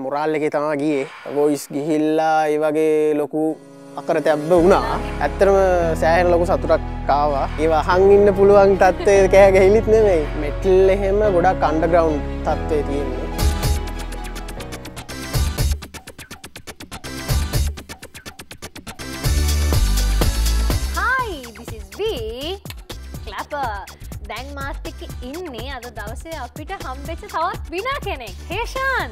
මුරාල්ලකේ තමයි ගියේ. වොයිස් ගිහිල්ලා ඒ වගේ ලොකු අකරතැබ්බ වුණා. ඇත්තටම සෑහෙන ලොකු සතුටක් ආවා. ඒව අහන් ඉන්න පුළුවන් තත්ත්වයේ කෑ ගැහිලිත් නෙමෙයි. මෙටල් එහෙම ගොඩක් අන්ඩර්ග්‍රවුන්ඩ් තත්ත්වයේ තියෙනවා. Hi, this is V Clapper. දැන් මාත් එක්ක ඉන්නේ අද දවසේ අපිට හම්බෙච්ච තවත් විනා කෙනෙක්. හේෂාන්.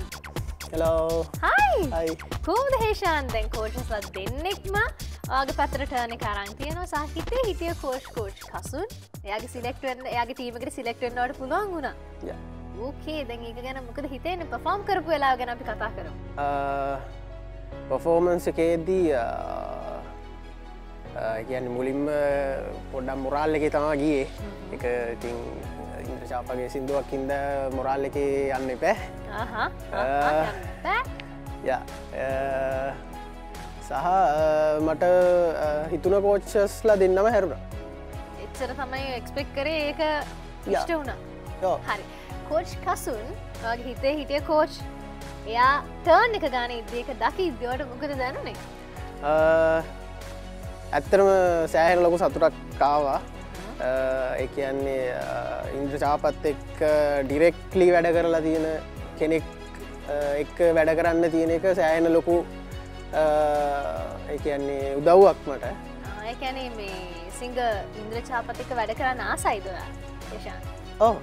Hello. Hi. Hi. කොහොමද හේෂාන්? දැන් කෝච්ස්ලා දෙන්නෙක්ම ඔයාගේ පැත්තට ටර්න් එක අරන් තියෙනවා. සාහිත්‍යයේ හිටිය කෝච් කසුන්. එයාගේ සිලෙක්ට් වෙන්න එයාගේ ටීම් එකට සිලෙක්ට් වෙන්නවට පුළුවන් වුණා. Yeah. Okay. දැන් ඒක ගැන මොකද හිතෙන්නේ? perform කරපු වෙලාව ගැන අපි කතා කරමු. Performance එකේදී කියන්නේ මුලින්ම පොඩ්ඩක් මොරාල් එකේ තමයි ගියේ. ඒක ඉතින් ඉන්ද්‍රජාපගේ සින්දුවක් ඉඳ මොරාල් එකේ යන්න එපා. ආහා. සහ මට හිතුණ කෝච්ස්ලා දෙන්නම හැරුණා. එච්චර තමයි එක්ස්පෙක්ට් කරේ ඒක ඉෂ්ට වුණා. හරි. කෝච් කසුන් ඔයාගේ හිතේ හිටිය කෝච් එයා ටර්න් එක ගන්න ඉද්දී ඒක දකිද්දී ඔයාට මොකද දැනුනේ? ඇත්තටම සෑහෙන ලොකු සතුටක් ආවා. ඒ කියන්නේ ඉන්ද්‍රජාපත් එක්ක ඩිරෙක්ට්ලි වැඩ කරලා තියෙන කෙනෙක් එක්ක වැඩ කරන්න තියෙන එක සෑහෙන ලොකු ඒ කියන්නේ උදව්වක් මට. ඒ කියන්නේ මේ සිංගර් ඉන්ද්‍රජාපත් එක්ක වැඩ කරන්න ආසයිද ඔයා? හේෂාන්. ඔව්.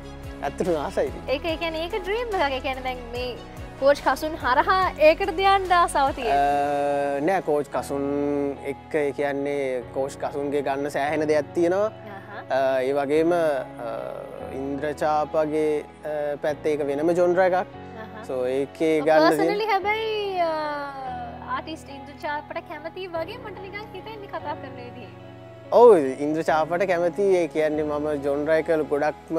ඇත්තටම ආසයිද. ඒ කියන්නේ ඒක ඩ්‍රීම් එකක්. ඒ කියන්නේ දැන් මේ කෝච් කසුන් හරහා ඒකට දෙන්න ආසාව තියෙනවා. නෑ කෝච් කසුන් එක්ක ඒ කියන්නේ කෝච් කසුන්ගේ ගන්න සෑහෙන දෙයක් තියෙනවා. ඒ වගේම ඉන්ද්‍රචාපගේ පැත්තේ ඒක වෙනම ජොන්ර් එකක්. සෝ ඒකේ ගන්න දෙන්නේ හැබැයි ආටිස්ට් ඉන්ද්‍රචාපට කැමති වගේ මට නිකන් හිතෙන්නේ කතා කරන විදිහේ. ඔව් ඉන්ද්‍රචාපට කැමති. ඒ කියන්නේ මම ජොන්ර් එක ගොඩක්ම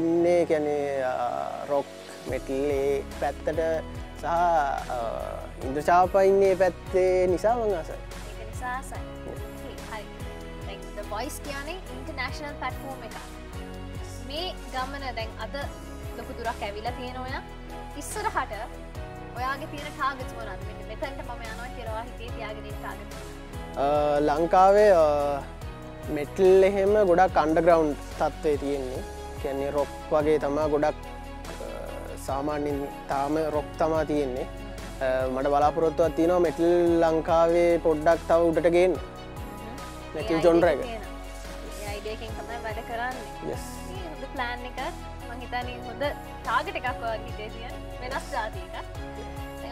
ඉන්නේ කියන්නේ රොක් මෙටල් ඒ පැත්තට සහ ඉන්ද්‍රචාපා ඉන්නේ පැත්තේ නිසා මම ආසයි. ඒක නිසා ආසයි. හරි. දැන් The Voice කියන්නේ ඉන්ටර්නැෂනල් ප්ලැට්ෆෝම් එකක්. මේ ගමන දැන් අද ලොකු දුරක් ඇවිල්ලා තියෙන ඔයා ඉස්සරහට ඔයාගේ තියෙන ටාගට්ස් මොනවද? මෙන්න මෙතනට මම යනවා කියලා හිතේ තියාගෙන ඉන්න ටාගට්ස්. ලංකාවේ මෙටල් එහෙම ගොඩක් අන්ඩර්ග්‍රවුන්ඩ් තත්ත්වයේ තියෙන්නේ. කියන්නේ රොක් වගේ තමයි ගොඩක් සාමාන්‍යයෙන් තාම රොක් තමයි තියෙන්නේ. මට බලාපොරොත්තුවක් තියෙනවා මෙටල් ලංකාවේ පොඩ්ඩක් තව උඩට ගේන්න. මෙටල් ජොන්ර් එක. ඒ අයිඩියා එකෙන් තමයි වැඩ කරන්නේ. yes. මේ හොඳ ප්ලෑන් එකක් මම හිතන්නේ හොඳ ටාගට් එකක් වගේ හිතේ තියෙන වෙනස් જાති එකක්.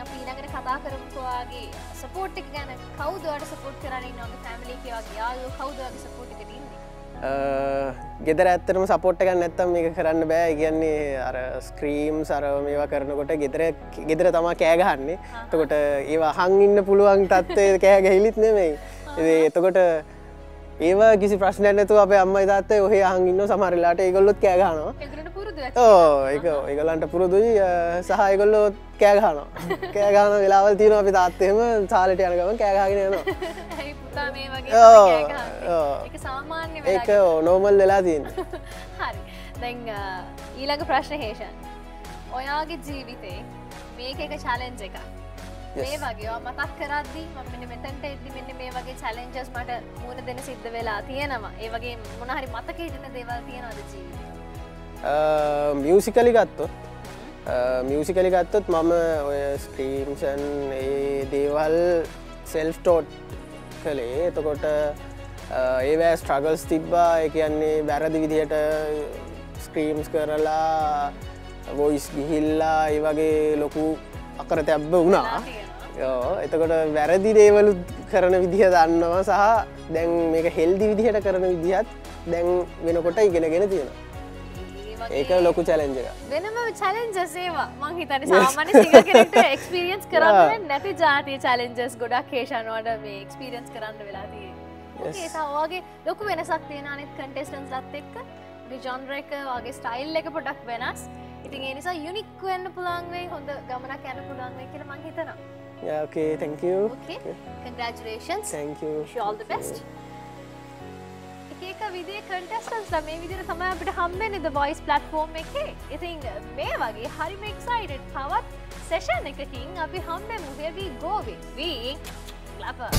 අපි ඊළඟට කතා කරමුකෝ ඔයාගේ සපෝට් එක ගැන. කවුද ඔයාට සපෝට් කරන්නේ? ඔයාගේ ෆැමිලි කීවගේ යාළුවෝ කවුද ඔයාගේ සපෝට් එකට ඉන්නේ? ගෙදර ඇත්තටම සපෝට් එකක් නැත්තම් මේක කරන්න බෑ. ඒ කියන්නේ අර ස්ක්‍රීම්ස් අර මේවා කරනකොට ගෙදර තමයි කෑ ගහන්නේ. එතකොට ඒව අහන් ඉන්න පුළුවන් තත්ත්වයේ කෑ ගැහිලිත් නෙමෙයි. එතකොට ඒව කිසි ප්‍රශ්නයක් නැතුව අපේ අම්මයි තාත්තයි ඔහේ අහන් ඉන්නවා. සමහර වෙලාවට ඒගොල්ලොත් කෑ ගහනවා. ඒගොල්ලන්ට පුරුදු ඇති. ඔව් ඒක ඒගොල්ලන්ට පුරුදුයි. සහ ඒගොල්ලෝ කෑගාන වෙලාවල් තියෙන අපි තාත්ත එහෙම සාලට යන ගමන් කෑගහගෙන යනවා. ඒ පුතා මේ වගේ කෑගහන එක සාමාන්‍ය වෙලා ඒක නෝමල් වෙලා තියෙනවා. හරි. දැන් ඊළඟ ප්‍රශ්නේ හේෂාන්. ඔයාගේ ජීවිතේ මේක එක චැලෙන්ජ් එකක්. මේ වගේ ඔයා මතක් කරද්දී මම මෙන්න මෙතනට එද්දී මෙන්න මේ වගේ චැලෙන්ජස් මට මුහුණ දෙන්න සිද්ධ වෙලා තියෙනවා. ඒ වගේ මොන හරි මතකේ හිටින දේවල් තියෙනවද ජීවිතේ? මියුසිකලි ගත්තොත් මියසිකලි ගත්තොත් මම ඔය ස්ක්‍රීම්සන් ඒ දේවල් සෙල්ෆ් ටෝට් කළේ. එතකොට ඒවැ ස්ට්‍රගල්ස් තිබ්බා. ඒ කියන්නේ වැරදි විදිහට ස්ක්‍රීම්ස් කරලා වොයිස් ගිහිල්ලා ඒ වගේ ලොකු අකරතැබ්බ වුණා. එතකොට වැරදි දේවලුත් කරන විදිහ දන්නවා සහ දැන් මේක හෙල්දි විදිහට කරන විදිහත් දැන් වෙනකොට ඉගෙනගෙන තියෙනවා. ඒක ලොකු චැලෙන්ජ් එකක්. වෙනම චැලෙන්ජස් ඒවා මං හිතන්නේ සාමාන්‍ය සිංගර් කෙනෙක්ට එක්ස්පීරියන්ස් කරන්න නැති જાතිය චැලෙන්ජස් ගොඩක් හේෂාන් වලට මේ එක්ස්පීරියන්ස් කරන්න වෙලා තියෙනවා. ඔකේ සා ඔයගේ ලොකු වෙනසක් තියෙන අනිත් කන්ටෙස්ටන්ට්ස්ලත් එක්ක ඔයගේ ජොන්ර් එක ඔයගේ ස්ටයිල් එක පොඩක් වෙනස්. ඉතින් ඒ නිසා යුනික් වෙන්න පුළුවන් වෙයි. හොඳ ගමනක් යන්න පුළුවන් වෙයි කියලා මං හිතනවා. Yeah okay thank you. Okay congratulations. Thank you. Wish you all the best. එක විදිය contestants ලා මේ විදියට තමයි අපිට හම්බෙන්නේ the voice platform එකේ. ඉතින් මේ වගේ හරිම excited තවත් session එකකින් අපි හම්බෙමු. Here we go with we clapper.